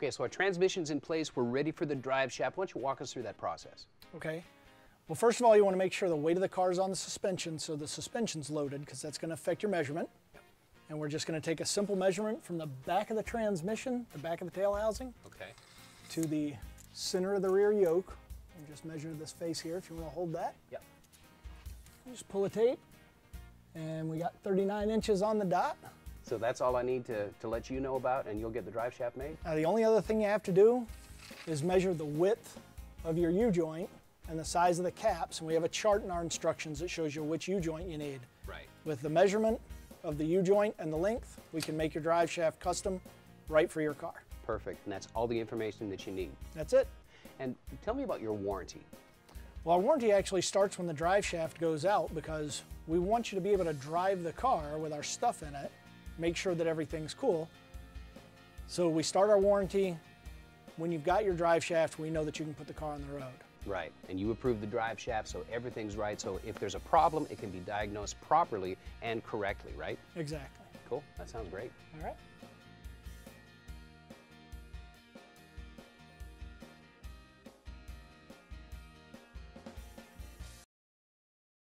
Okay, so our transmission's in place. We're ready for the drive shaft. Why don't you walk us through that process? Okay. Well, first of all, you want to make sure the weight of the car is on the suspension, so the suspension's loaded, because that's going to affect your measurement. Yep. And we're just going to take a simple measurement from the back of the transmission, the back of the tail housing, okay, to the center of the rear yoke. And just measure this face here if you want to hold that. Yep. Just pull a tape, and we got 39 inches on the dot. So that's all I need to let you know about, and you'll get the drive shaft made? Now, the only other thing you have to do is measure the width of your U-joint and the size of the caps, and we have a chart in our instructions that shows you which U-joint you need. Right. With the measurement of the U-joint and the length, we can make your drive shaft custom right for your car. Perfect, and that's all the information that you need. That's it. And tell me about your warranty. Well, our warranty actually starts when the drive shaft goes out, because we want you to be able to drive the car with our stuff in it, make sure that everything's cool. So we start our warranty. When you've got your drive shaft, we know that you can put the car on the road. Right, and you approve the drive shaft, so everything's right. So if there's a problem, it can be diagnosed properly and correctly, right? Exactly. Cool, that sounds great. All right.